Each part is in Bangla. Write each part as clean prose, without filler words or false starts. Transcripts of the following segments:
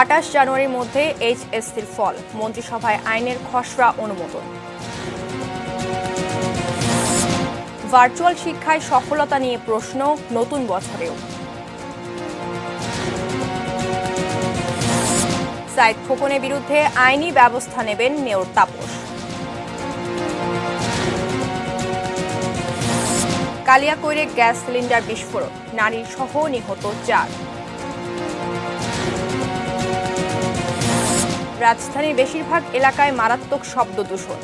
28 জানুয়ারির মধ্যে এইচএসসির ফল, মন্ত্রিসভায় আইনের খসড়া অনুমোদন। ভার্চুয়াল শিক্ষায় সফলতা নিয়ে প্রশ্ন নতুন বছরেও। সাইদ খোকনের বিরুদ্ধে আইনি ব্যবস্থা নেবেন মেয়র তাপস। কালিয়াকৈরে গ্যাস সিলিন্ডার বিস্ফোরণ, নারীর সহ নিহত 4। রাজধানীর বেশিরভাগ এলাকায় মারাত্মক শব্দ দূষণ।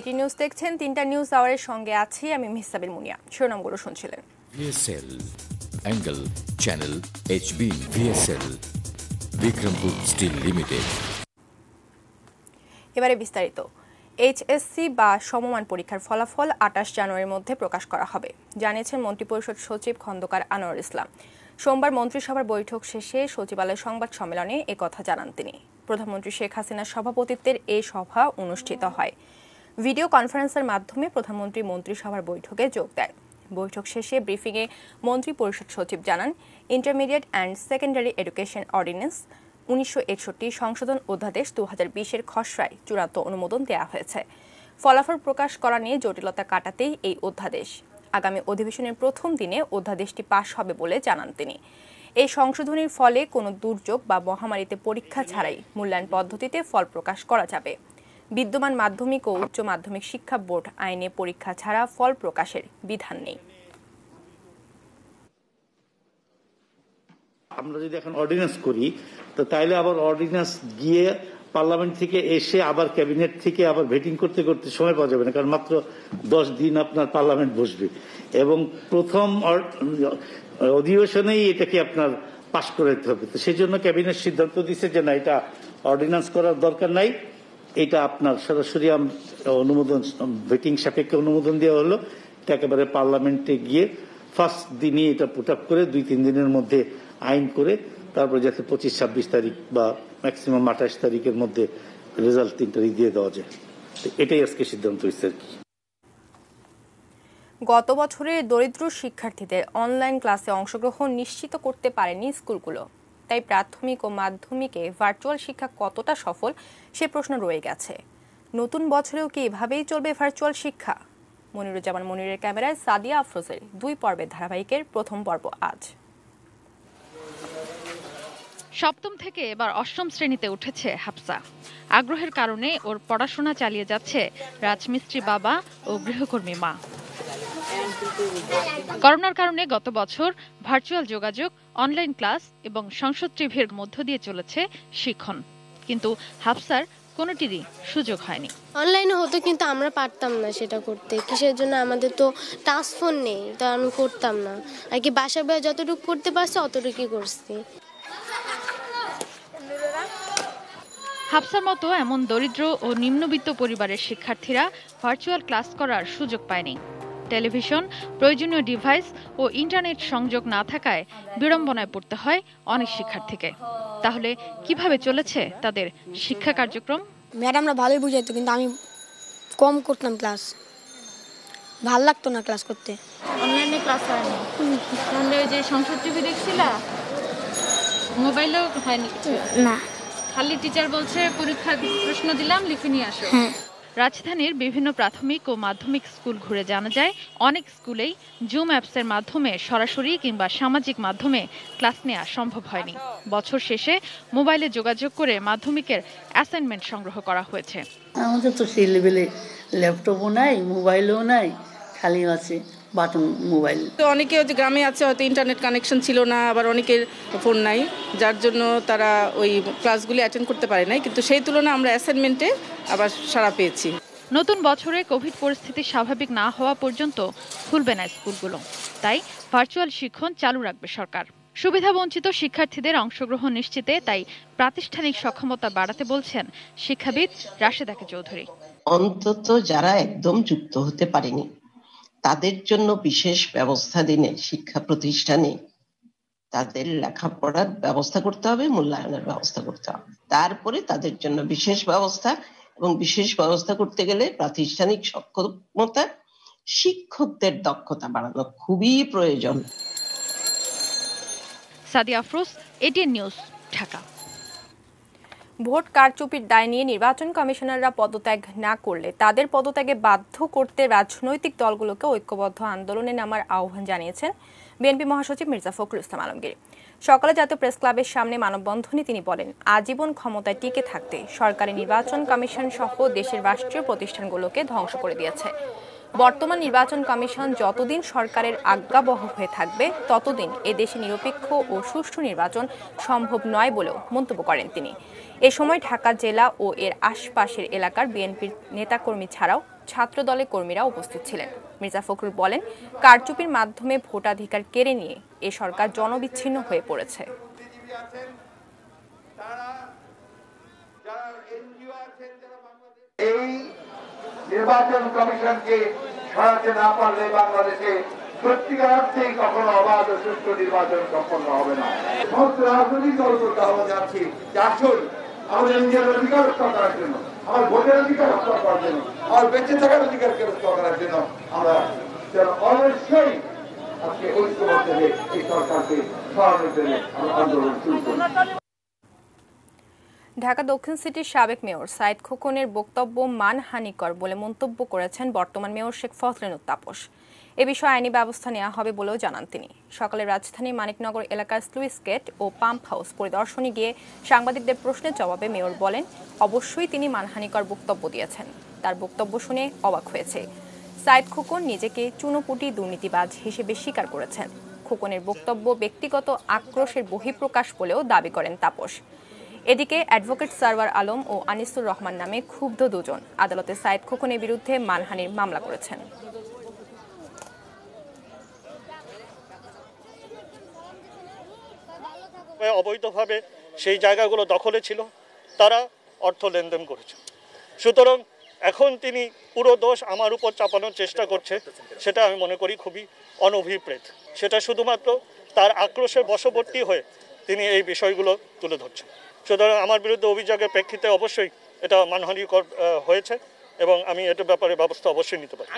ATN News দেখছেন, 3টা নিউজ আওয়ারের সঙ্গে আছি আমি মিহসাবিল মুনিয়া। শিরোনামগুলো শুনছিলেন। VSL angle channel HB VSL Bikrampur steel limited. এবারে বিস্তারিত। এইচএসসি বা সমমান পরীক্ষার ফলাফল 28 জানুয়ারির মধ্যে প্রকাশ করা হবে, জানিয়েছেন মন্ত্রিপরিষদ সচিব খন্দকার আনোয়ার ইসলাম। সোমবার মন্ত্রিসভার বৈঠক শেষে সচিবালয়ে সংবাদ সম্মেলনে একথা জানান তিনি। প্রধানমন্ত্রী শেখ হাসিনার সভাপতিত্বের এই সভা অনুষ্ঠিত হয়। ভিডিও কনফারেন্সের মাধ্যমে প্রধানমন্ত্রী মন্ত্রিসভার বৈঠকে যোগ দেন। বৈঠক শেষে ব্রিফিংয়ে মন্ত্রিপরিষদ সচিব জানান, intermediate and secondary education ordinance 1961 সংশোধন অধ্যাদেশ 2020-এর খসড়ায় চূড়ান্ত অনুমোদন দেওয়া হয়েছে। ফলাফল প্রকাশ করা নিয়ে জটিলতা কাটাতেই এই অধ্যাদেশ। আগামী অধিবেশনের প্রথম দিনে অধ্যাদেশটি পাশ হবে বলে জানান তিনি। এই সংশোধনীর ফলে কোনো দুর্যোগ বা মহামারীতে পরীক্ষা ছাড়াই মূল্যায়ন পদ্ধতিতে ফল প্রকাশ করা যাবে। বিদ্যমান মাধ্যমিক ও উচ্চ মাধ্যমিক শিক্ষা বোর্ড আইনে পরীক্ষা ছাড়া ফল প্রকাশের বিধান নেই। আমরা যদি এখন অর্ডিন্যান্স করি তো তাইলে আবার অর্ডিন্যান্স গিয়ে পার্লামেন্ট থেকে এসে আবার ক্যাবিনেট থেকে আবার ভেটিং করতে করতে সময় পাওয়া যাবে না, কারণ মাত্র 10 দিন আপনার পার্লামেন্ট বসবে এবং প্রথম অধিবেশনেই এটাকে আপনার পাশ করে দিতে হবে। তো সেই জন্য ক্যাবিনেট সিদ্ধান্ত দিচ্ছে যে না, এটা অর্ডিন্যান্স করার দরকার নাই, এটা আপনার সরাসরি অনুমোদন ভেটিং সাপেক্ষে অনুমোদন দেওয়া হলো, এটা একেবারে পার্লামেন্টে গিয়ে ফার্স্ট দিনই এটা পুট আপ করে 2-3 দিনের মধ্যে আইন করে তারপরে যাতে 25-26 তারিখ বা ম্যাক্সিমাম 28 তারিখের মধ্যে রেজাল্ট 3 তারিখ দিয়ে দেওয়া যায়, এটাই আজকে সিদ্ধান্ত হয়েছে আর কি। গত বছরে দরিদ্র শিক্ষার্থীদের অনলাইন ক্লাসে অংশগ্রহণ নিশ্চিত করতে পারেনি স্কুলগুলো, তাই প্রাথমিক ও মাধ্যমিকে ভার্চুয়াল শিক্ষা কতটা সফল সে প্রশ্ন রয়ে গেছে। নতুন বছরেও কি এভাবেই চলবে ভার্চুয়াল শিক্ষা? মনিরুজ্জামান মনিরের ক্যামেরায় সাদিয়া আফরোজের 2 পর্বের ধারাবাহিকের 1ম পর্ব আজ। 7ম থেকে এবার 8ম শ্রেণীতে উঠেছে হাফসা। আগ্রহের কারণে ওর পড়াশোনা চালিয়ে যাচ্ছে রাজমিস্ত্রি বাবা ও গৃহকর্মী মা। করোনার কারণে গত বছর ভার্চুয়াল যোগাযোগ, অনলাইন ক্লাস এবং সংসদ টিভির মধ্য দিয়ে চলেছে শিক্ষণ, কিন্তু হাফসার কোনোটিরই সুযোগ হয়নি। অনলাইনে হতো কিন্তু আমরা পারতাম না সেটা করতে, কিসের জন্য আমাদের তো টাচ ফোন নেই, তো আমি করতাম না আর কি। বাসার বাইরে যতটুকু করতে পারছি অতটুকুই করছি। হাফসার মতো এমন দরিদ্র ও নিম্নবিত্ত পরিবারের শিক্ষার্থীরা ভার্চুয়াল ক্লাস করার সুযোগ পায়নি। টেলিভিশন, প্রয়োজনীয় ডিভাইস ও ইন্টারনেট সংযোগ না থাকায় বিড়ম্বনায় পড়তে হয় অনেক শিক্ষার্থীকে। তাহলে কিভাবে চলেছে তাদের শিক্ষা কার্যক্রম? ম্যাডামরা ভালোই বুঝাইতো, কিন্তু আমি কম করতাম ক্লাস, ভালো লাগতো না ক্লাস করতে। অনলাইনে ক্লাস হয়নি, তাহলে যে সংসদ টিভি দেখছিলা, মোবাইলেও হয়নি না, খালি টিচার বলছে পরীক্ষা প্রশ্ন দিলাম লিখে নিয়ে আসো। রাজধানীর বিভিন্ন প্রাথমিক ও মাধ্যমিক স্কুল ঘুরে জানা যায়, অনেক স্কুলেই জুম অ্যাপসের মাধ্যমে সরাসরি কিংবা সামাজিক মাধ্যমে ক্লাস নেওয়া সম্ভব হয়নি। বছর শেষে মোবাইলে যোগাযোগ করে মাধ্যমিকের অ্যাসাইনমেন্ট সংগ্রহ করা হয়েছে। আমাদের তো সেই লেভেলে ল্যাপটপও নাই, মোবাইলও নাই, খালি আছে বাটন মোবাইল। তো অনেকে হয়তো গ্রামে আছে, হয়তো ইন্টারনেট কানেকশন ছিল না, আবার অনেকের ফোন নাই, যার জন্য তারা ওই ক্লাসগুলি অ্যাটেন্ড করতে পারে নাই, কিন্তু সেই তুলনায় আমরা অ্যাসাইনমেন্টে আবার সাড়া পেয়েছি। নতুন বছরে কোভিড পরিস্থিতি স্বাভাবিক না হওয়া পর্যন্ত খুলবে না স্কুলগুলো, তাই ভার্চুয়াল শিক্ষণ চালু রাখবে সরকার। সুবিধাবঞ্চিত শিক্ষার্থীদের অংশগ্রহণ নিশ্চিতে তাই প্রাতিষ্ঠানিক সক্ষমতা বাড়াতে বলছেন শিক্ষাবিদ রাশেদা কে চৌধুরী। অন্তত যারা একদম যুক্ত হতে পারেনি তাদের জন্য বিশেষ ব্যবস্থা দিনে শিক্ষা প্রতিষ্ঠানে তাদের লেখাপড়ার ব্যবস্থা করতে হবে, মূল্যায়নের ব্যবস্থা করতে হবে, তারপরে তাদের জন্য বিশেষ ব্যবস্থা, এবং বিশেষ ব্যবস্থা করতে গেলে প্রাতিষ্ঠানিক সক্ষমতা, শিক্ষকদের দক্ষতা বাড়ানো খুবই প্রয়োজন। Sadia Afroz, ATN news, Dhaka. Vote কারচুপির দায় নিয়ে নির্বাচন কমিশনাররা পদত্যাগ না করলে তাদের পদত্যাগে বাধ্য করতে রাজনৈতিক দলগুলোকে ঐক্যবদ্ধ আন্দোলনে নামার আহ্বান জানিয়েছেন বিএনপি মহাসচিব মির্জা ফখরুল ইসলাম আলমগীর। সকালে জাতীয় প্রেস ক্লাবের সামনে মানববন্ধনে তিনি বলেন, আজীবন ক্ষমতায় টিকে থাকতে সরকারি নির্বাচন কমিশন সহ দেশের রাষ্ট্রীয় প্রতিষ্ঠানগুলোকে ধ্বংস করে দিয়েছে। বর্তমান নির্বাচন কমিশন যতদিন সরকারের আজ্ঞাবহ হয়ে থাকবে ততদিন এদেশে নিরপেক্ষ ও সুষ্ঠু নির্বাচন সম্ভব নয় বলেও মন্তব্য করেন তিনি। এ সময় ঢাকা জেলা ও এর আশপাশের এলাকার বিএনপির নেতাকর্মী ছাড়াও ছাত্রদলের কর্মীরা উপস্থিত ছিলেন। মির্জা ফখরুল বলেন, কারচুপির মাধ্যমে ভোটাধিকার কেড়ে নিয়ে এ সরকার জনবিচ্ছিন্ন হয়ে পড়েছে। এই নির্বাচন কমিশনকে সরাতে না পারলে বাংলাদেশে সত্যিকার অর্থেই কখনো অবাধ ও সুষ্ঠু নির্বাচন সম্পন্ন হবে না। সমস্ত রাজনৈতিক দলকে আহ্বান জানাচ্ছি যে আসুন আমাদের নিজের অধিকার রক্ষা করার জন্য, আমার ভোটের অধিকার রক্ষা করার জন্য, আমার বেঁচে থাকার অধিকারকে রক্ষা করার জন্য আমরা যেন অবশ্যই আজকে ঐক্যবদ্ধ হয়ে এই সরকারকে সরানোর জন্য আমরা আন্দোলন শুরু করি। ঢাকা দক্ষিণ সিটির সাবেক মেয়র সাইদ খোকনের বক্তব্য মানহানিকর বলে মন্তব্য করেছেন বর্তমান মেয়র শেখ ফজলেনুর তাপস। এ বিষয়ে আইনি ব্যবস্থা নেওয়া হবে বলেও জানান তিনি। সকালে রাজধানীর মানিকনগর এলাকার স্লুইস গেট ও পাম্প হাউস পরিদর্শনে গিয়ে সাংবাদিকদের প্রশ্নের জবাবে মেয়র বলেন, অবশ্যই তিনি মানহানিকর বক্তব্য দিয়েছেন। তার বক্তব্য শুনে অবাক হয়েছে। সাইদ খোকন নিজেকে চুনোপুটি দুর্নীতিবাজ হিসেবে স্বীকার করেছেন। খোকনের বক্তব্য ব্যক্তিগত আক্রোশের বহিঃপ্রকাশ বলেও দাবি করেন তাপস। এদিকে অ্যাডভোকেট সারওয়ার আলম ও আনিসুর রহমান নামে ক্ষুব্ধ দুজন আদালতে সাইদ খোকনের বিরুদ্ধে মানহানির মামলা করেছেন। অবৈধভাবে সেই জায়গাগুলো দখলে ছিল, তারা অর্থ লেনদেন করেছে। সুতরাং এখন তিনি পুরো দোষ আমার উপর চাপানোর চেষ্টা করছে, সেটা আমি মনে করি খুবই অনভিপ্রেত। সেটা শুধুমাত্র তার আক্রোশের বশবর্তী হয়ে তিনি এই বিষয়গুলো তুলে ধরছেন। সুতরাং আমার বিরুদ্ধে অভিযোগের প্রেক্ষিতে অবশ্যই এটা মানহানিকর হয়েছে এবং আমি এটার ব্যাপারে ব্যবস্থা অবশ্যই নিতে পারি।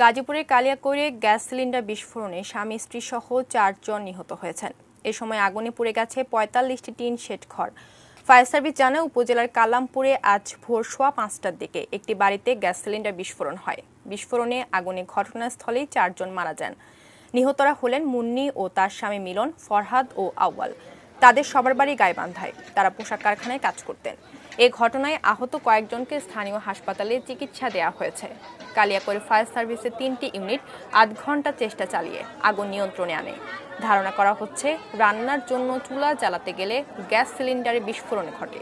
গাজীপুরের কালিয়াকৈরে গ্যাস সিলিন্ডার বিস্ফোরণে স্বামী স্ত্রী সহ 4 জন নিহত হয়েছেন। এ সময় আগুনে পুড়ে গেছে 45টি টিন শেড ঘর। ফায়ার সার্ভিস জানায়, উপজেলার কালামপুরে আজ ভোর 5:15টার দিকে একটি বাড়িতে গ্যাস সিলিন্ডার বিস্ফোরণ হয়। বিস্ফোরণে আগুনে ঘটনাস্থলেই 4 জন মারা যান। নিহতরা হলেন মুন্নি ও তার স্বামী মিলন, ফরহাদ ও আউয়াল। তাদের সবার বাড়ি গাইবান্ধায়। তারা পোশাক কারখানায় কাজ করতেন। এ ঘটনায় আহত কয়েকজনকে স্থানীয় হাসপাতালে চিকিৎসা দেওয়া হয়েছে। কালিয়াকৈর ফায়ার সার্ভিসের 3টি ইউনিট আধ ঘন্টা চেষ্টা চালিয়ে আগুন নিয়ন্ত্রণে আনে। ধারণা করা হচ্ছে, রান্নার জন্য চুলা জ্বালাতে গেলে গ্যাস সিলিন্ডারে বিস্ফোরণ ঘটে।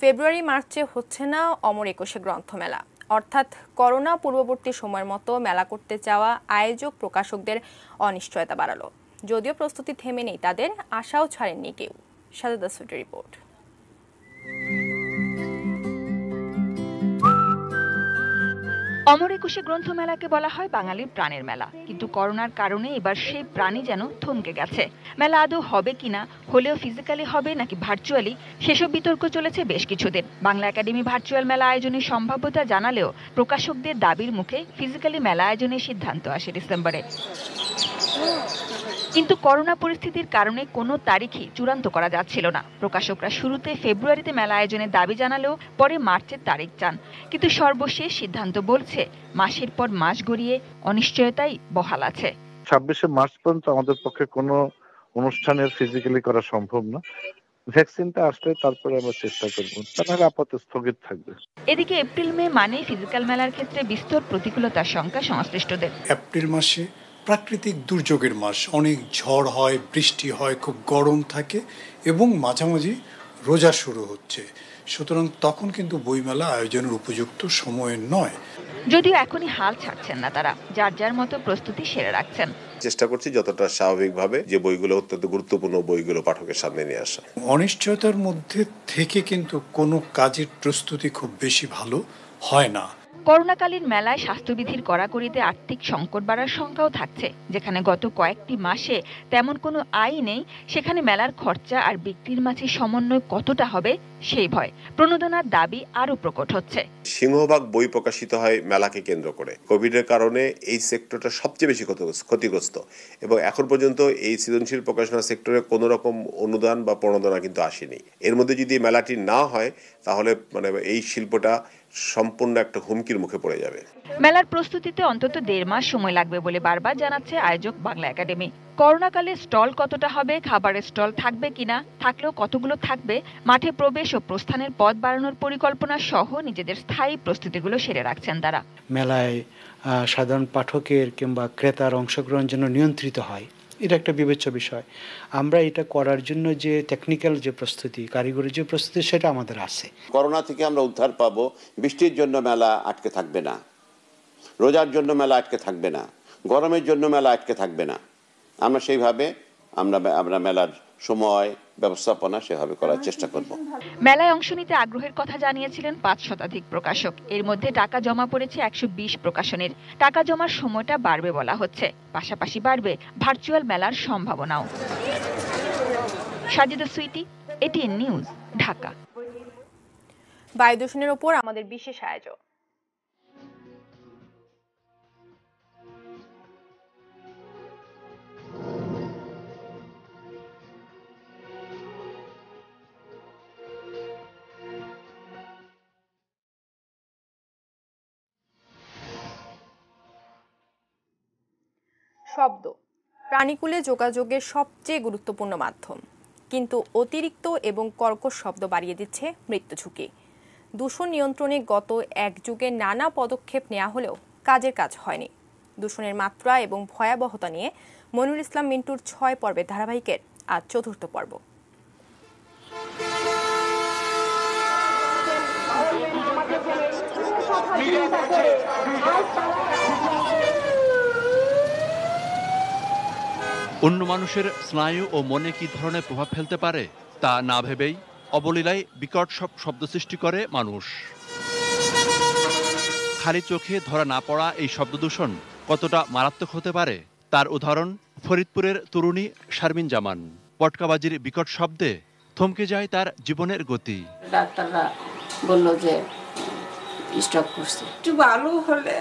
ফেব্রুয়ারি-মার্চে হচ্ছে না অমর 21 গ্রন্থমেলা। অর্থাৎ করোনা পূর্ববর্তী সময়ের মতো মেলা করতে চাওয়া আয়োজক প্রকাশকদের অনিশ্চয়তা বাড়ালো। যদিও প্রস্তুতি থেমে নেই তাদের, আশাও ছাড়েননি কেউ। সাজাদা সুটির রিপোর্ট। অমর 21 গ্রন্থমেলাকে বলা হয় বাঙালির প্রাণের মেলা, কিন্তু করোনার কারণে এবার সেই প্রাণই যেন থমকে গেছে। মেলা আদৌ হবে কিনা, হলেও ফিজিক্যালি হবে নাকি ভার্চুয়ালি, সেসব বিতর্ক চলেছে বেশ কিছুদিন। বাংলা একাডেমি ভার্চুয়াল মেলা আয়োজনের সম্ভাব্যতা জানালেও প্রকাশকদের দাবির মুখে ফিজিক্যালি মেলা আয়োজনের সিদ্ধান্ত আসে ডিসেম্বরে। কিন্তু করোনা পরিস্থিতির কারণে কোনো তারিখই চূড়ান্ত করা যাচ্ছিল না। প্রকাশকরা শুরুতে ফেব্রুয়ারিতে মেলা আয়োজনের দাবি জানালেও পরে মার্চের তারিখ চান। কিন্তু সর্বশেষ সিদ্ধান্ত বলছে মাসের পর মাস গড়িয়ে অনিশ্চয়তাই বহাল আছে। 26 মার্চ পর্যন্ত আমাদের পক্ষে কোনো অনুষ্ঠানের ফিজিক্যালি করা সম্ভব না। ভ্যাকসিনটা আসলে তারপরে আমরা চেষ্টা করব, তাহলে আপাতত স্থগিত থাকবে। এদিকে এপ্রিল-মে মানে ফিজিক্যাল মেলার ক্ষেত্রে বিস্তর প্রতিকূলতার সংখ্যা সংশ্লিষ্টদের। এপ্রিল মাসে প্রাকৃতিক দুর্যোগের মাস, অনেক ঝড় হয়, বৃষ্টি হয়, খুব গরম থাকে এবং মাঝামাঝি রোজা শুরু হচ্ছে। সুতরাং তখন কিন্তু বইমেলা আয়োজনের উপযুক্ত সময় নয়। যদিও এখনই হাল ছাড়ছেন না তারা, যার যার মতো প্রস্তুতি সেরে রাখছেন। চেষ্টা করছি যতটা স্বাভাবিকভাবে যে বইগুলো অত্যন্ত গুরুত্বপূর্ণ বইগুলো পাঠকের সামনে নিয়ে আসা। অনিশ্চয়তার মধ্যে থেকে কিন্তু কোনো কাজের প্রস্তুতি খুব বেশি ভালো হয় না। করোনাকালীন মেলায় স্বাস্থ্যবিধির কড়াকড়িতে আর্থিক সংকট বাড়ার শঙ্কাও থাকছে। যেখানে গত কয়েকটি মাসে তেমন কোনো আয় নেই, সেখানে মেলার খরচা আর বিক্রির মাঝে সমন্বয় কতটা হবে সেই ভয়, প্রণোদনার দাবি আরও প্রকট হচ্ছে। সিংহভাগ বই প্রকাশিত হয় মেলাকে কেন্দ্র করে। কোভিডের কারণে এই সেক্টরটা সবচেয়ে বেশি ক্ষতিগ্রস্ত এবং এখন পর্যন্ত এই সৃজনশীল প্রকাশনা সেক্টরে কোনো রকম অনুদান বা প্রণোদনা কিন্তু আসেনি। এর মধ্যে যদি মেলাটি না হয় তাহলে এই শিল্পটা সম্পূর্ণ একটা হুমকির মুখে পড়ে যাবে। মেলার প্রস্তুতিতে অন্তত ১.৫ মাস সময় লাগবে বলে বারবার জানাচ্ছে আয়োজক বাংলা একাডেমি। করোনাকালে স্টল কতটা হবে, খাবারের স্টল থাকবে কিনা, থাকলেও কতগুলো থাকবে, মাঠে প্রবেশ ও প্রস্থানের পথ বাড়ানোর পরিকল্পনা সহ নিজেদের স্থায়ী প্রস্তুতিগুলো সেরে রাখছেন তারা। মেলায় সাধারণ পাঠকের কিংবা ক্রেতার অংশগ্রহণ যেন নিয়ন্ত্রিত হয়, এটা একটা বিবেচ্য বিষয়। আমরা এটা করার জন্য যে টেকনিক্যাল যে প্রস্তুতি, কারিগরি যে প্রস্তুতি, সেটা আমাদের আছে। করোনা থেকে আমরা উদ্ধার পাবো। বৃষ্টির জন্য মেলা আটকে থাকবে না, রোজার জন্য মেলা আটকে থাকবে না, গরমের জন্য মেলা আটকে থাকবে না। আমরা সেইভাবে আমরা মেলার সময় ব্যবস্থাপনা সেভাবে করার চেষ্টা করব। মেলায় অংশ নিতে আগ্রহের কথা জানিয়েছিলেন ৫ শতাধিক প্রকাশক। এর মধ্যে টাকা জমা পড়েছে ১২০ প্রকাশনের। টাকা জমার সময়টা বাড়বে বলা হচ্ছে, পাশাপাশি বাড়বে ভার্চুয়াল মেলার সম্ভাবনাও। Sajida Sweety, ATN news, Dhaka. বায়ু দূষণের উপর আমাদের বিশেষ আয়োজন। শব্দ প্রাণীকুলে যোগাযোগের সবচেয়ে গুরুত্বপূর্ণ মাধ্যম, কিন্তু অতিরিক্ত এবং কর্কশ শব্দ বাড়িয়ে দিচ্ছে মৃত্যু ঝুঁকি। দূষণ নিয়ন্ত্রণে গত এক যুগে নানা পদক্ষেপ নেওয়া হলেও কাজের কাজ হয়নি। দূষণের মাত্রা এবং ভয়াবহতা নিয়ে মনিরুল ইসলাম মিন্টুর ৬ পর্বের ধারাবাহিকের আজ ৪র্থ পর্ব। অন্য মানুষের স্নায়ু ও মনে কী ধরনের প্রভাব ফেলতে পারে তা না ভেবেই অবলীলায় বিকট সব শব্দ সৃষ্টি করে মানুষ। খালি চোখে ধরা না পড়া এই শব্দদূষণ কতটা মারাত্মক হতে পারে তার উদাহরণ ফরিদপুরের তরুণী শারমিন জামান। পটকাবাজির বিকট শব্দে থমকে যায় তার জীবনের গতি। ডাক্তাররা বলল যে স্ট্রোক করছে, একটু ভালো হলে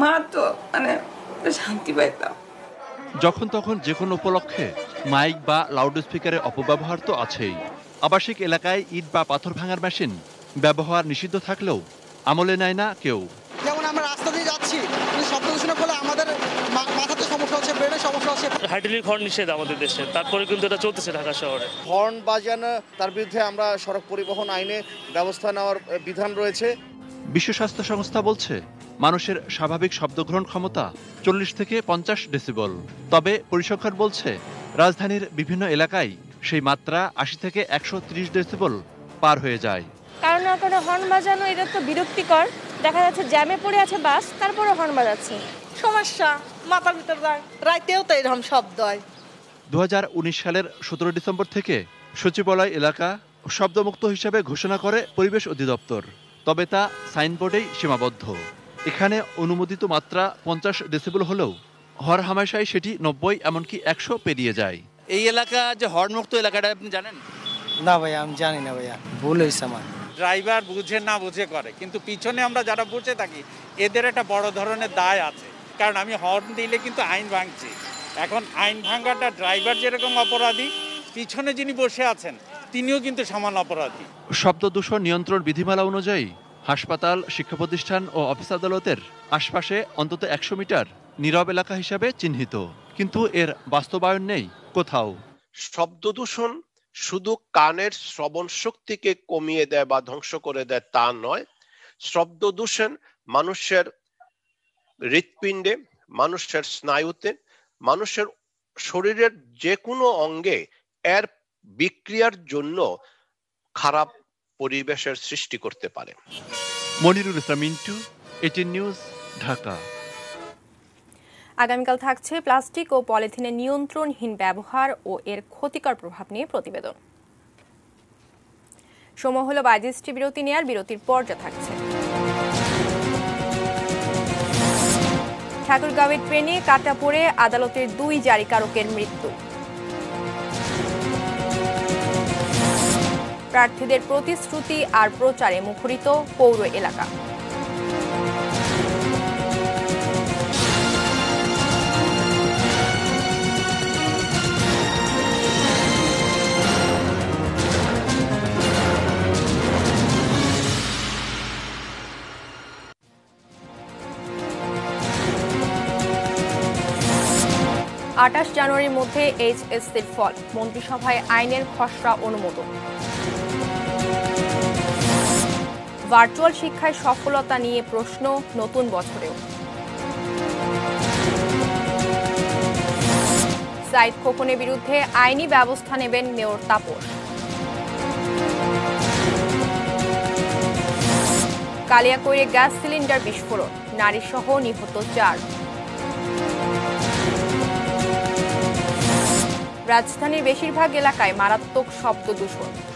মা তো শান্তি পাইতাম। যখন তখন যে কোনো উপলক্ষে মাইক বা লাউডস্পিকারের অপব্যবহার তো আছেই। আবাসিক এলাকায় ইট বা পাথর ভাঙার মেশিন ব্যবহার নিষিদ্ধ থাকলেও আমলে নেয় না কেউ। যেমন আমরা রাস্তা দিয়ে যাচ্ছি, শব্দ দূষণের ফলে আমাদের মাথাতে সমস্যা হচ্ছে, ব্রেনে সমস্যা হচ্ছে। হাইড্রোলিক হর্ন নিষেধ আমাদের দেশে, তারপরে কিন্তু এটা চলতেছে ঢাকা শহরে। হর্ন বাজানো, তার বিরুদ্ধে আমরা সড়ক পরিবহন আইনে ব্যবস্থা নেওয়ার বিধান রয়েছে। বিশ্ব স্বাস্থ্য সংস্থা বলছে মানুষের স্বাভাবিক শব্দগ্রহণ ক্ষমতা ৪০ থেকে ৫০ ডেসিবল। তবে পরিসংখ্যান বলছে রাজধানীর বিভিন্ন এলাকায় সেই মাত্রা ৮০ থেকে ১৩০ ডেসিবল পার হয়ে যায়। কারণ না কারণে হর্ন বাজানো, এটা তো বিরক্তিকর। দেখা যাচ্ছে জ্যামে পড়ে আছে বাস, তারপরে হর্ন বাজাচ্ছে, সমস্যা মাথার ভিতর যায়। রাতেও তো এরকম শব্দ হয়। ২০১৯ সালের ১৭ ডিসেম্বর থেকে সচিবালয় এলাকা শব্দমুক্ত হিসেবে ঘোষণা করে পরিবেশ অধিদপ্তর। তবে তা সাইনবোর্ডেই সীমাবদ্ধ। এখানে অনুমোদিত মাত্রা ৫০ ডেসিবল হলেও হরহামেশাই সেটি ৯০ এমনকি ১০০ পেরিয়ে যায়। এই এলাকা যে হর্নমুক্ত এলাকাটা আপনি জানেন না? ভাইয়া আমি জানি না ভাইয়া, ভুল হয়েছে আমার। ড্রাইভার বুঝে না বুঝে করে, কিন্তু পিছনে আমরা যারা বুঝে থাকি এদের একটা বড় ধরনের দায় আছে। কারণ আমি হর্ন দিলে কিন্তু আইন ভাঙছি। এখন আইন ভাঙাটা ড্রাইভার যেরকম অপরাধী, পিছনে যিনি বসে আছেন তিনিও কিন্তু সমান অপরাধী। শব্দ দূষণ নিয়ন্ত্রণ বিধিমালা অনুযায়ী হাসপাতাল, শিক্ষা প্রতিষ্ঠান ও অফিস আদালতের আশপাশে অন্তত ১০০ মিটার নীরব এলাকা হিসাবে চিহ্নিত, কিন্তু এর বাস্তবায়ন নেই কোথাও। শব্দ দূষণ শুধু কানের শ্রবণ শক্তিকে কমিয়ে দেয় বা ধ্বংস করে দেয় তা নয়। শব্দ দূষণ মানুষের হৃৎপিণ্ডে, মানুষের স্নায়ুতে, মানুষের শরীরের যে কোনো অঙ্গে এর বিক্রিয়ার জন্য খারাপ পরিবেশের সৃষ্টি করতে পারে। Monirul Islam Mintu, ATN News, Dhaka. आगामीकाल थाकছে प्लास्टिक और पलिथिने नियंत्रणहीन व्यवहार और एर क्षतिकर प्रभाव निये प्रतिबेदन। समय हलो 22টি বিরতি নেয়ার বিরতির পর যা থাকছে। ठाकुरगांवेर ट्रेने काटा पड़े आदालतेर दुई जारीकारकेर मृत्यु। प्रार्थीदेर प्रतिश्रुति और प्रचारे मुखरित पौर एलाका। आठाश जानुआरिर मध्य HSC फल मंत्रिसभाय आईनेर खसड़ा अनुमोदन। भार्चुअल शिक्षाय सफलता निये प्रश्न नतून बछरेओ। साइद खोकনের বিরুদ্ধে आईनी व्यवस्था নেবেন মেয়র তাপস। কালিয়াকৈরে गैस सिलिंडार विस्फोरण नारीसह निहत 4। राजधानीर बेशिरभाग एलाकाय मारात्मक शब्द दूषण। আবারও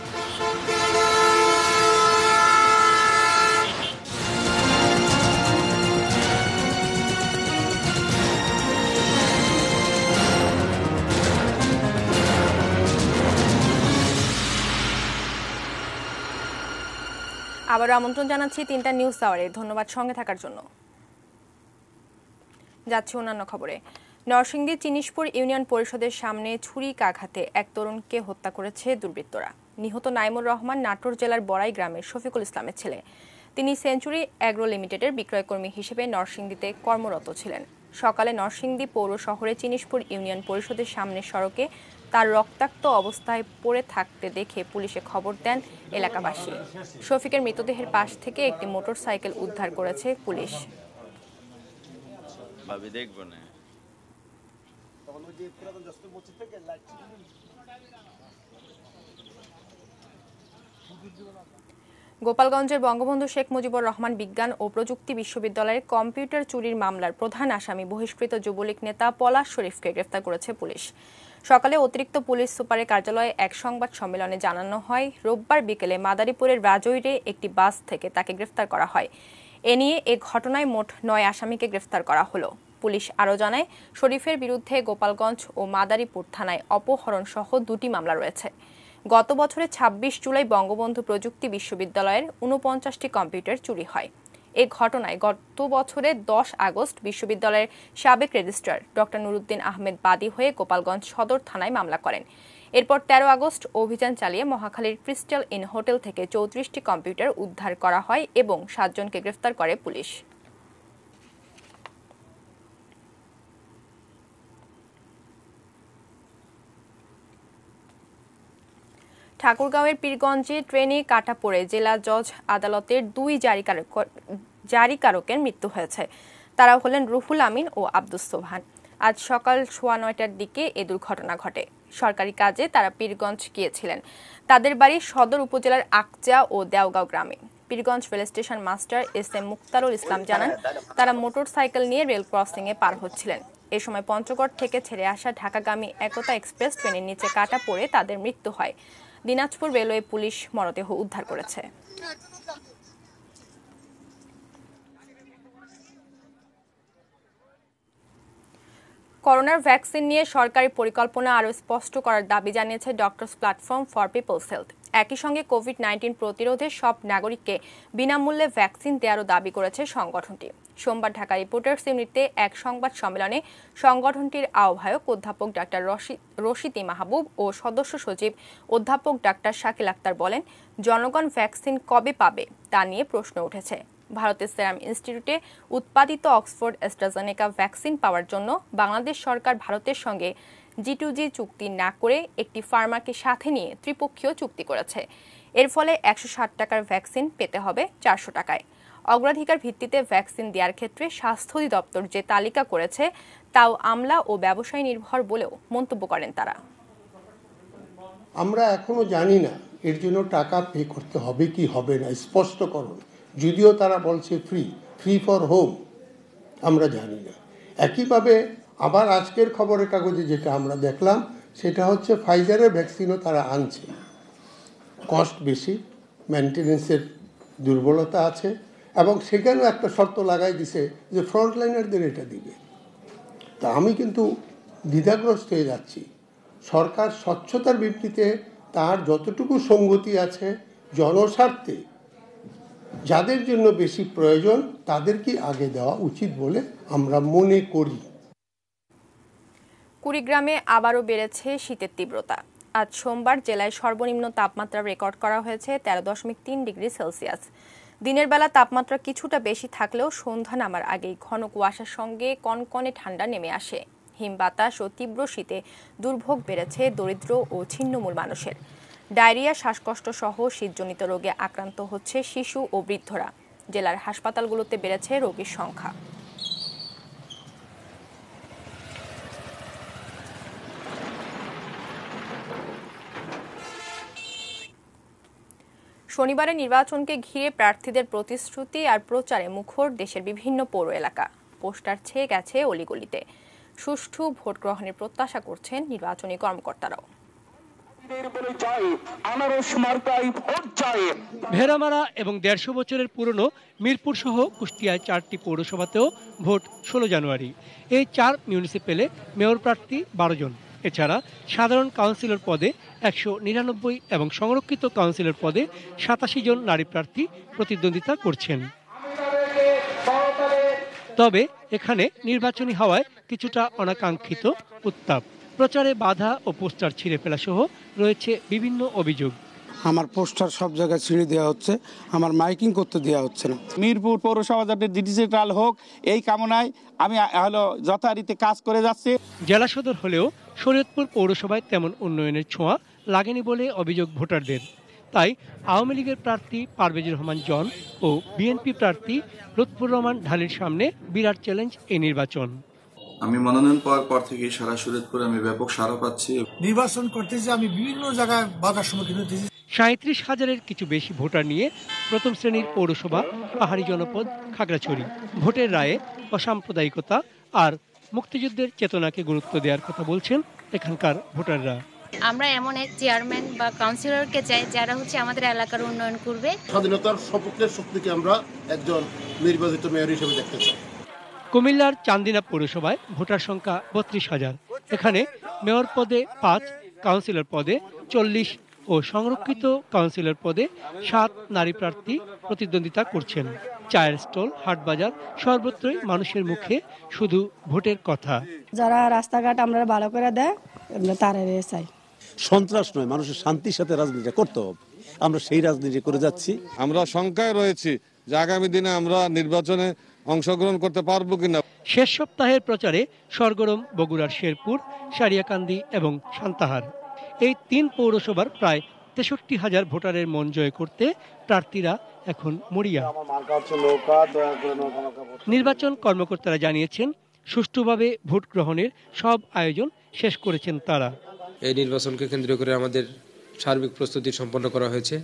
আমন্ত্রণ জানাচ্ছি ৩টা নিউজ টাওয়ারে। ধন্যবাদ সঙ্গে থাকার জন্য। যাচ্ছি অন্যান্য খবরে। नरसिंदी चिनिशपुर ইউনিয়ন পরিষদের সামনে ছুরিকাঘাতে এক তরুণকে হত্যা করেছে দুর্বৃত্তরা। নিহত নাইমুর রহমান নাটোর জেলার বড়াই গ্রামের শফিকুল ইসলামের ছেলে। তিনি সেঞ্চুরি অ্যাগ্রো লিমিটেডের বিক্রয়কর্মী হিসেবে নরসিংদীতে কর্মরত ছিলেন। সকালে নরসিংদী পৌর শহরে চিনিশপুর ইউনিয়ন পরিষদের সামনে সড়কে তার রক্তাক্ত অবস্থায় পড়ে থাকতে দেখে পুলিশে খবর দেন এলাকাবাসী। শফিকের মৃতদেহের পাশ থেকে একটি মোটরসাইকেল উদ্ধার করেছে পুলিশ। গোপালগঞ্জের বঙ্গবন্ধু শেখ মুজিবুর রহমান বিজ্ঞান ও প্রযুক্তি বিশ্ববিদ্যালয়ের কম্পিউটার চুরির মামলার প্রধান আসামি বহিষ্কৃত যুবলীগ নেতা পলাশ শরীফকে গ্রেফতার করেছে পুলিশ। সকালে অতিরিক্ত পুলিশ সুপারের কার্যালয়ে এক সংবাদ সম্মেলনে জানানো হয়, রোববার বিকেলে মাদারীপুরের রাজৈরে একটি বাস থেকে তাকে গ্রেফতার করা হয়। এ নিয়ে এ ঘটনায় মোট 9 আসামিকে গ্রেফতার করা হলো। पुलिस आरो जानाय शरीफेर बिरुद्धे गोपालगंज और मादारीपुर थानाय अपहरण सह 2टी मामला रयेछे। गत बछरे 26 जुलाई बंगबंधु प्रजुक्ति विश्वविद्यालयेर 49टी कम्पिउटार चुरी हय। ए घटनाय गत बछरे 10 आगस्ट विश्वविद्यालयेर साबेक रेजिस्ट्रार डॉ नुरुद्दीन आहमेद बादी हये गोपालगंज सदर थानाय मामला करेन। एरपर 13 आगस्ट अभियान चालिये महाखालीर क्रिस्टल इन होटेल थेके 34टी कम्पिउटार उद्धार करा हय एबं 7 जनके ग्रेफतार करे पुलिश। ठाकुरगांवेर पीरगंजे ट्रेने काटा पड़े जिला जज आदालतेर दुई जारीकारकेर मृत्यु हयेछे। तारा हलेन रुहुल आमीन और आब्दुस सोबहान। आज सकाल 9:15 दिके ए दुर्घटना घटे। सरकारी काजे तारा पीरगंज गियेछिलेन। तादेर बाड़ी सदर उपजेलार आकचा और देवगांव ग्रामे। Pirganj rail station master SM Muktarul Islam जानान, तारा मोटरसाइकेल निये रेल क्रसिंगे पार होच्छिलेन। ए समय पंचगढ़ थेके छेड़े आसा ढाकागामी एकता एक्सप्रेस ट्रेनेर नीचे काटा पड़े तादेर मृत्यु हय। दिनाजपुर रेलवे पुलिश मृतदेह उद्धार करेছে। করোনার ভ্যাকসিন নিয়ে সরকারি পরিকল্পনা আরো স্পষ্ট করার দাবি জানিয়েছে doctors platform for people's health. একই সঙ্গে কোভিড-19 প্রতিরোধে সব নাগরিককে বিনামূল্যে ভ্যাকসিন দেওয়ারও দাবি করেছে সংগঠনটি। সোমবার ঢাকা রিপোর্টার্স ইউনিটিতে এক সংবাদ সম্মেলনে সংগঠনটির আহ্বায়ক অধ্যাপক ডাক্তার রশিদী মাহবুব ও সদস্য সচিব অধ্যাপক ডাক্তার শাকিল আক্তার বলেন, জনগণ ভ্যাকসিন কবে পাবে তা নিয়ে প্রশ্ন উঠেছে। भारत सेराम इन्स्टीट्यूटे उत्पादित अक्सफोर्ड एस्ट्राजेनेका वैक्सीन पावार जोन्नो बांग्लादेश सरकार भारतेर संगे G2G चुक्ति ना करे एकटी फार्माके साथे निये त्रिपक्षीय चुक्ति करेछे। एर फले 160 टाकार वैक्सीन पेते हबे 400 टाकाय। अग्राधिकार भित्तिते वैक्सीन देयार क्षेत्रे स्वास्थ्य अधिदप्तर जे तालिका करेछे ताओ आमला ओ व्यवसायी निर्भर बोलेओ मंतब्य करेन तारा। आमरा एखोनो जानि ना एर जोन्नो टाका पे करते हबे कि हबे ना, स्पष्टकरण যদিও তারা বলছে ফ্রি, ফি ফর হোম আমরা জানি না। একইভাবে আবার আজকের খবরের কাগজে যেটা আমরা দেখলাম সেটা হচ্ছে ফাইজারের ভ্যাকসিনও তারা আনছে। কস্ট বেশি, মেনটেন্যান্সের দুর্বলতা আছে এবং সেখানেও একটা শর্ত লাগাই দিছে যে ফ্রন্টলাইনারদের এটা দিবে। তা আমি কিন্তু দ্বিধাগ্রস্ত হয়ে যাচ্ছি। সরকার স্বচ্ছতার বিবৃতিতে তার যতটুকু সঙ্গতি আছে জনস্বার্থে যাদের জন্য বেশি প্রয়োজন তাদেরকে আগে দেওয়া উচিত বলে আমরা মনে করি। কুড়িগ্রামে আবারও বেড়েছে শীতের তীব্রতা। আজ সোমবার জেলায় সর্বনিম্ন তাপমাত্রা রেকর্ড করা হয়েছে 13.3 ডিগ্রি সেলসিয়াস। দিনের বেলা তাপমাত্রা কিছুটা বেশি থাকলেও সন্ধ্যা নামার আগেই ঘন কুয়াশার সঙ্গে কনকনে ঠান্ডা নেমে আসে। হিম বাতাস ও তীব্র শীতে দুর্ভোগ বেড়েছে দরিদ্র ও ছিন্নমূল মানুষের। ডায়রিয়া, শ্বাসকষ্ট সহ শীতজনিত রোগে আক্রান্ত হচ্ছে শিশু ও বৃদ্ধরা। জেলার হাসপাতালগুলোতে বেড়েছে রোগীর সংখ্যা। শনিবারের নির্বাচনকে ঘিরে প্রার্থীদের প্রতিশ্রুতি আর প্রচারে মুখর দেশের বিভিন্ন পৌর এলাকা। পোস্টার ছেয়ে গেছে অলিগলিতে। সুষ্ঠু ভোট গ্রহণের প্রত্যাশা করছেন নির্বাচনী কর্মকর্তারাও। ভেড়ামারা এবং ১৫০ বছরের পুরনো মিরপুর সহ কুষ্টিয়ায় ৪টি পৌরসভাতেও ভোট ১৬ জানুয়ারি। এই ৪ মিউনিসিপ্যালে মেয়র প্রার্থী ১২ জন, এছাড়া সাধারণ কাউন্সিলর পদে ১৯৯ এবং সংরক্ষিত কাউন্সিলর পদে ৮৭ জন নারী প্রার্থী প্রতিদ্বন্দ্বিতা করছেন। তবে এখানে নির্বাচনী হাওয়ায় কিছুটা অনাকাঙ্ক্ষিত উত্তাপ। প্রচারে বাধা ও পোস্টার ছিঁড়ে ফেলা সহ রয়েছে বিভিন্ন অভিযোগ। আমার পোস্টার সব জায়গায় ছিঁড়ে দেওয়া হচ্ছে, আমার মাইকিং করতে দেওয়া হচ্ছে না। মিরপুর পৌরসভা যাতে ডিজিটাল হোক এই কামনায় আমি যথারীতি কাজ করে যাচ্ছি। জেলা সদর হলেও শরীয়তপুর পৌরসভায় তেমন উন্নয়নের ছোঁয়া লাগেনি বলে অভিযোগ ভোটারদের। তাই আওয়ামী লীগের প্রার্থী পারভেজুর রহমান জন ও বিএনপি প্রার্থী লুৎফুর রহমান ঢালির সামনে বিরাট চ্যালেঞ্জ এই নির্বাচন। আমি মনোনয়ন পাওয়ার পর থেকে সারা শরীয়তপুরে আমি ব্যাপক সাড়া পাচ্ছি। নির্বাচন করতেছি আমি বিভিন্ন জায়গায় বাধার সম্মুখীন হচ্ছি। ৩৭,000-এর কিছু বেশি ভোটার নিয়ে প্রথম শ্রেণীর পৌরসভা পাহাড়ি জনপদ খাগড়াছড়ি ভোটের রায়ে অসাম্প্রদায়িকতা আর মুক্তিযুদ্ধের চেতনাকে গুরুত্ব দেওয়ার কথা বলছেন এখানকার ভোটাররা। আমরা এমন এক চেয়ারম্যান বা কাউন্সিলরকে চাই যারা হচ্ছে আমাদের এলাকার উন্নয়ন করবে। স্বাধীনতার সপক্ষের শক্তিকে আমরা একজন নির্বাচিত মেয়র হিসেবে দেখতে চাই। কুমিল্লার চান্দিনা পৌরসভায় ভোটার সংখ্যা ৩২,০০০। এখানে মেয়র পদে ৫, কাউন্সিলর পদে ৪০ ও সংরক্ষিত কাউন্সিলর পদে ৭ নারী প্রার্থী প্রতিদ্বন্দ্বিতা করছেন। চায়ের স্টল, হাটবাজার, সর্বত্রই মানুষের মুখে শুধু ভোটের কথা। যারা রাস্তাঘাট আমরা ভালো করে দেয় তারা চাই। সন্ত্রাস নয়, মানুষের শান্তির সাথে রাজনীতি করতে হবে। আমরা সেই রাজনীতি করে যাচ্ছি। আমরা সংখ্যায় রয়েছি যে আগামী দিনে আমরা নির্বাচনে অংশগ্রহণ করতে পারবো কিনা। শেষ সপ্তাহের প্রচারে সরগরম বগুড়ার শেরপুর, সারিয়াকান্দি এবং সান্তাহার, এই 3 পৌরসভার প্রায় ৬৩,০০০ ভোটারের মন জয় করতে প্রার্থীরা এখন মরিয়া। নির্বাচন কর্মকর্তারা জানিয়েছেন সুষ্ঠুভাবে ভোট গ্রহণের সব আয়োজন শেষ করেছেন তারা। এই নির্বাচনকে কেন্দ্র করে আমাদের সার্বিক প্রস্তুতি সম্পন্ন করা হয়েছে।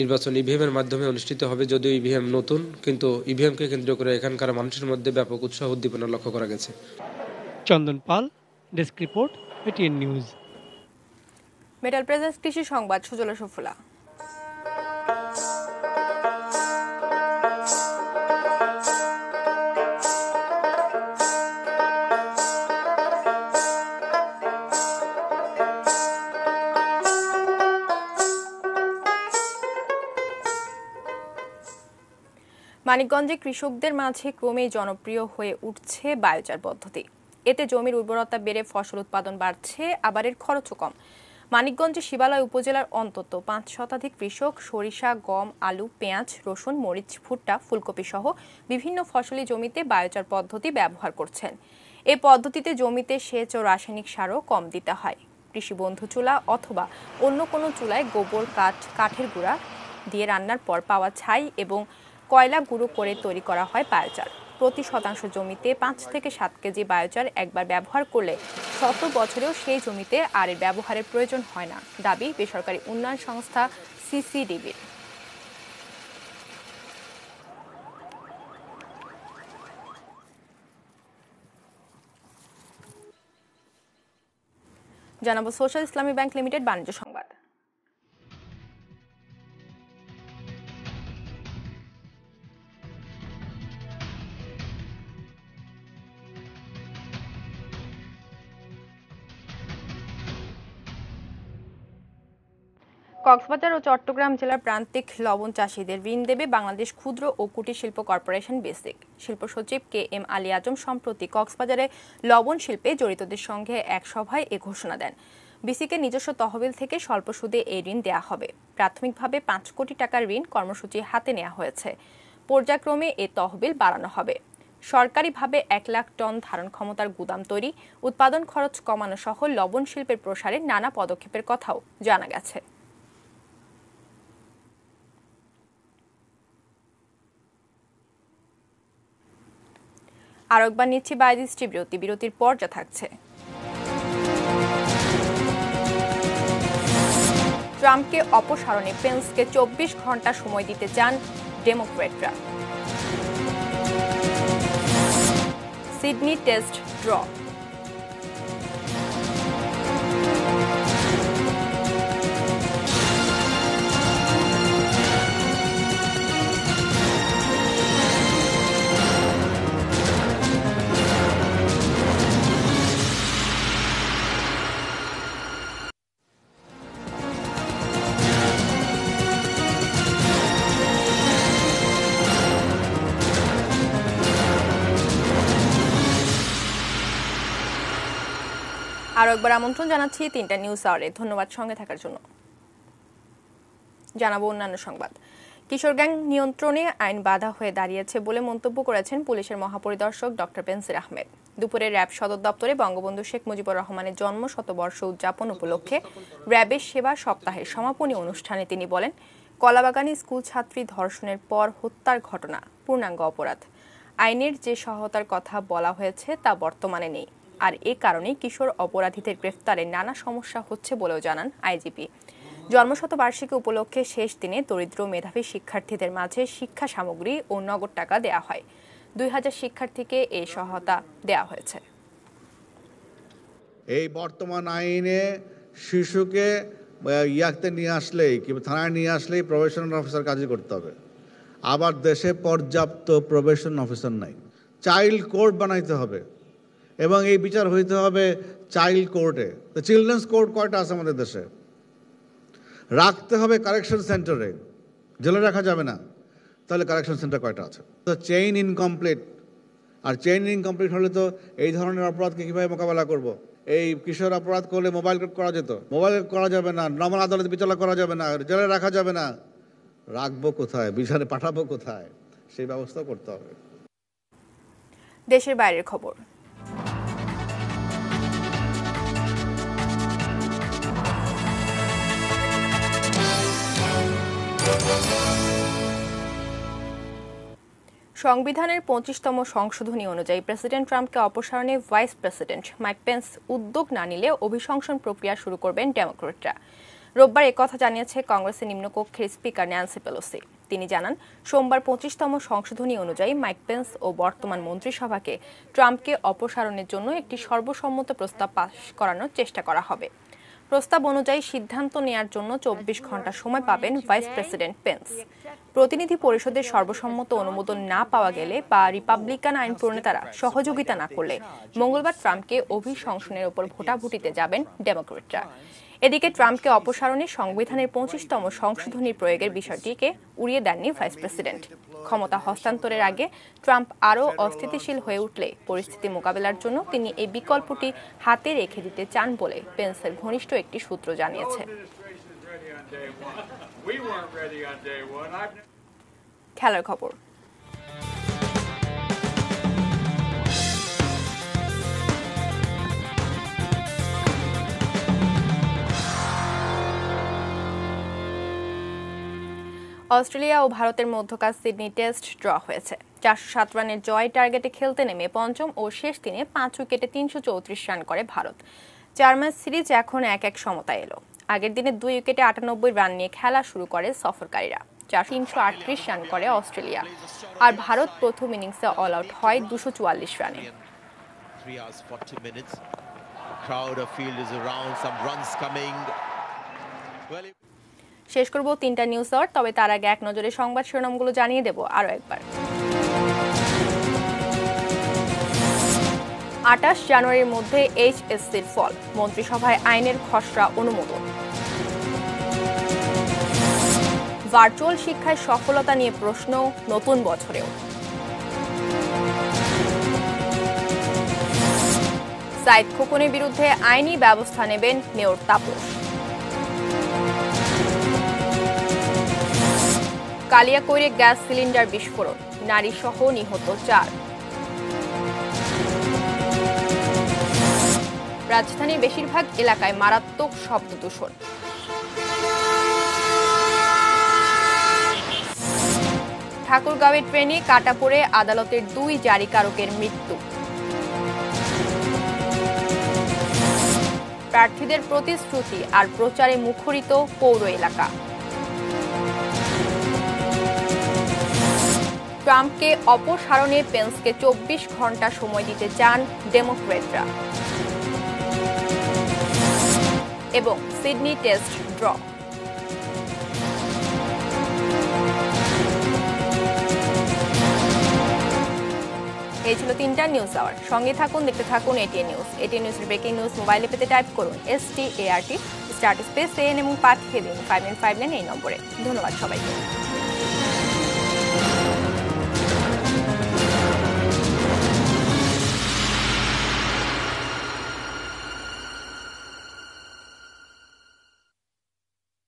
নির্বাচন ইভিএমের মাধ্যমে অনুষ্ঠিত হবে, যদিও ইভিএম নতুন, কিন্তু ইভিএমকে কেন্দ্র করে এখানকার মানুষের মধ্যে ব্যাপক উৎসাহ উদ্দীপনা লক্ষ্য করা গেছে। Chandan Pal, desk report, ATN news. Metal presence কৃষি সংবাদ, সুজলা সুফলা। মানিকগঞ্জে কৃষকদের মাঝে ক্রমেই জনপ্রিয় হয়ে উঠছে বায়োচার পদ্ধতি। এতে জমির উর্বরতা বেড়ে ফসল উৎপাদন বাড়ছে, আবার এর খরচও কম। মানিকগঞ্জের শিবালয় উপজেলার অন্তত ৫ শতাধিক কৃষক সরিষা, গম, আলু, পেঁয়াজ, রসুন, মরিচ, ভুট্টা, ফুলকপি সহ বিভিন্ন ফসলি জমিতে বায়োচার পদ্ধতি ব্যবহার করছেন। এ পদ্ধতিতে জমিতে সেচ ও রাসায়নিক সারও কম দিতে হয়। কৃষিবন্ধু চুলা অথবা অন্য কোনো চুলায় গোবর, কাঠ, কাঠের গুঁড়া দিয়ে রান্নার পর পাওয়া ছাই এবং কয়লা গুঁড়ো করে তৈরি করা হয় বায়োচার। প্রতি শতাংশ জমিতে ৫ থেকে ৭ কেজি বায়োচার একবার ব্যবহার করলে ১০০ বছরেও সেই জমিতে আর এর ব্যবহারের প্রয়োজন হয় না, দাবি বেসরকারি উন্নয়ন সংস্থা সিসিডিবির। জানাবো সোশ্যাল ইসলামী ব্যাংক লিমিটেড বাণিজ্য সংবাদ। কক্সবাজার ও চট্টগ্রাম জেলার প্রান্তিক লবণ চাষীদের ঋণ দেবে বাংলাদেশ ক্ষুদ্র ও কুটির শিল্প কর্পোরেশন বেসিক। শিল্প সচিব KM আলী আজম সম্প্রতি কক্সবাজারে লবণ শিল্পে জড়িতদের সঙ্গে এক সভায় এ ঘোষণা দেন। বেসিকের নিজস্ব তহবিল থেকে স্বল্প সুদে এই ঋণ দেয়া হবে। প্রাথমিকভাবে 5 কোটি টাকার ঋণ কর্মসূচি হাতে নেওয়া হয়েছে। পর্যায়ক্রমে এ তহবিল বাড়ানো হবে। সরকারিভাবে 1 লাখ টন ধারণ ক্ষমতার গুদাম তৈরি, উৎপাদন খরচ কমানো সহ লবণ শিল্পের প্রসারে নানা পদক্ষেপের কথাও জানা গেছে। আর একবার নিচ্ছি বাইজিস্ট্রি বিরতি, বিরতির পর যা থাকছে। ট্রাম্পকে অপসারণে পেন্সকে 24 ঘন্টা সময় দিতে চান ডেমোক্র্যাটরা। Sydney test draw. আরও একবার আমন্ত্রণ জানাচ্ছি 3টা নিউজ আওয়ারে। ধন্যবাদ সঙ্গে থাকার জন্য। জানাবো অন্যান্য সংবাদ। কিশোর গ্যাং নিয়ন্ত্রণে আইন বাধা হয়ে দাঁড়িয়েছে বলে মন্তব্য করেছেন পুলিশের মহাপরিদর্শক ডক্টর পেন্সির আহমেদ। দুপুরে র্যাব সদর দপ্তরে বঙ্গবন্ধু শেখ মুজিবুর রহমানের জন্ম শতবর্ষ উদযাপন উপলক্ষে র্যাবের সেবা সপ্তাহের সমাপনী অনুষ্ঠানে তিনি বলেন, কলাবাগানী স্কুল ছাত্রী ধর্ষণের পর হত্যার ঘটনা পূর্ণাঙ্গ অপরাধ। আইনের যে সহায়তার কথা বলা হয়েছে তা বর্তমানে নেই, আর এ কারণে কিশোর অপরাধীদের গ্রেফতারে নানা সমস্যা হচ্ছে বলেও জানান আইজিপি। জন্মশতবার্ষিকী উপলক্ষে শেষ দিনে দরিদ্র মেধাবী শিক্ষার্থীদের মাঝে শিক্ষা সামগ্রী ও নগদ টাকা দেয়া হয়। 2000 শিক্ষার্থীকে এই সহায়তা দেয়া হয়েছে। এই বর্তমান আইনে শিশুকে ইয়াকতে নিয়ে আসলেই কিংবা থানায় নিয়ে আসলেই প্রবেশন অফিসার কাজ করতে হবে। আবার দেশে পর্যাপ্ত প্রবেশন অফিসার নাই, চাইল্ড কোর্ট বানাইতে হবে এবং এই বিচার হইতে হবে চাইল্ড কোর্টে। তো চিলড্রেন্স কোর্ট কয়টা আছে আমাদের দেশে? রাখতে হবে কারেকশন সেন্টারে, জেলে রাখা যাবে না। তাহলে কারেকশন সেন্টার কয়টা আছে? তো চেইন ইনকমপ্লিট, আর চেইন ইনকমপ্লিট হলে তো এই ধরনের অপরাধকে কীভাবে মোকাবেলা করব? এই কিশোর অপরাধ করলে মোবাইল কোর্ট করা যেত, মোবাইল কোর্ট করা যাবে না, নর্মাল আদালতে বিচার করা যাবে না, জেলে রাখা যাবে না। রাখবো কোথায়, বিচারে পাঠাবো কোথায়, সেই ব্যবস্থা করতে হবে। দেশের বাইরের খবর। সংবিধানের 25তম সংশোধনী অনুযায়ী প্রেসিডেন্ট ট্রাম্পকে অপসারণে ভাইস প্রেসিডেন্ট মাইক পেন্স উদ্যোগ না নিলে অভিশংসন প্রক্রিয়া শুরু করবেন ডেমোক্র্যাটরা। রোববার একথা জানিয়েছে কংগ্রেসের নিম্নকক্ষের স্পিকার ন্যান্সি পেলোসি। তিনি জানান, সোমবার 25তম সংশোধনী অনুযায়ী মাইক পেন্স ও বর্তমান মন্ত্রিসভাকে ট্রাম্পকে অপসারণের জন্য একটি সর্বসম্মত প্রস্তাব পাশ করানোর চেষ্টা করা হবে। প্রস্তাব অনুযায়ী সিদ্ধান্ত নেয়ার জন্য 24 ঘন্টা সময় পাবেন ভাইস প্রেসিডেন্ট পেন্স। প্রতিনিধি পরিষদের সর্বসম্মত অনুমোদন না পাওয়া গেলে বা রিপাবলিকান আইন প্রণেতারা সহযোগিতা না করলে মঙ্গলবার ট্রাম্পকে অভিশংসনের উপর ভোটাভুটিতে যাবেন ডেমোক্র্যাটরা। এদিকে ট্রাম্পকে অপসারণে সংবিধানের 25তম সংশোধনী প্রয়োগের বিষয়টিকে উড়িয়ে দেননি ভাইস প্রেসিডেন্ট। ক্ষমতা হস্তান্তরের আগে ট্রাম্প আরও অস্থিতিশীল হয়ে উঠলে পরিস্থিতি মোকাবেলার জন্য তিনি এই বিকল্পটি হাতে রেখে দিতে চান বলে পেন্সের ঘনিষ্ঠ একটি সূত্র জানিয়েছে। খেলার খবর। অস্ট্রেলিয়া ও ভারতের মধ্যকার সিডনি টেস্ট ড্র হয়েছে। 407 রানের জয় টার্গেটে খেলতে নেমে পঞ্চম ও শেষ দিনে 5 উইকেটে 334 রান করে ভারত। 4 ম্যাচ সিরিজ এখন 1-1 সমতা এলো। আগের দিনে 2 উইকেটে 98 রান নিয়ে খেলা শুরু করে সফরকারীরা। 338 রান করে অস্ট্রেলিয়া, আর ভারত প্রথম ইনিংসে অল আউট হয় 244 রানে। Crowder Field is around, some runs coming. Well, শেষ করব তিনটা নিউজ শর্ট, তবে তার আগে এক নজরে সংবাদ শিরোনামগুলো জানিয়ে দেব আরো একবার। ২৮ জানুয়ারির মধ্যে এইচএসসির ফল, মন্ত্রিসভায় আইনের খসড়া অনুমোদন। ভার্চুয়াল শিক্ষায় সফলতা নিয়ে প্রশ্ন নতুন বছরেও। সাইদ খোকনের বিরুদ্ধে আইনি ব্যবস্থা নেবেন মেয়র তাপস। কালিয়াকৈরে গ্যাস সিলিন্ডার বিস্ফোরণ, নারীসহ নিহত ৪। রাজধানীর বেশিরভাগ এলাকায় মারাত্মক শব্দ দূষণ। ঠাকুরগাঁওয়ের ট্রেনে কাটা পড়ে আদালতের ২ জারিকারকের মৃত্যু। প্রার্থীদের প্রতিশ্রুতি আর প্রচারে মুখরিত পৌর এলাকা। ট্রাম্পকে অপসারণে পেন্সকে ২৪ ঘন্টা সময় দিতে চান ডেমোক্র্যাটরা। এবং সিডনি টেস্ট ড্র। এই ছিল তিনটা নিউজ আওয়ার। সঙ্গে থাকুন, দেখতে থাকুন এটিএন নিউজ। এটিএন নিউজের ব্রেকিং নিউজ মোবাইলে পেতে টাইপ করুন START, স্টার্ট স্পেস AN এবং পাঠিয়ে দিন 5959 এই নম্বরে। ধন্যবাদ সবাইকে।